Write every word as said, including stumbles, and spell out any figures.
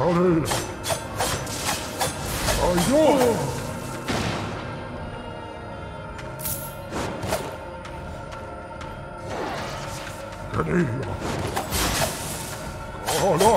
Allez! Aïe! Allez! Oh là!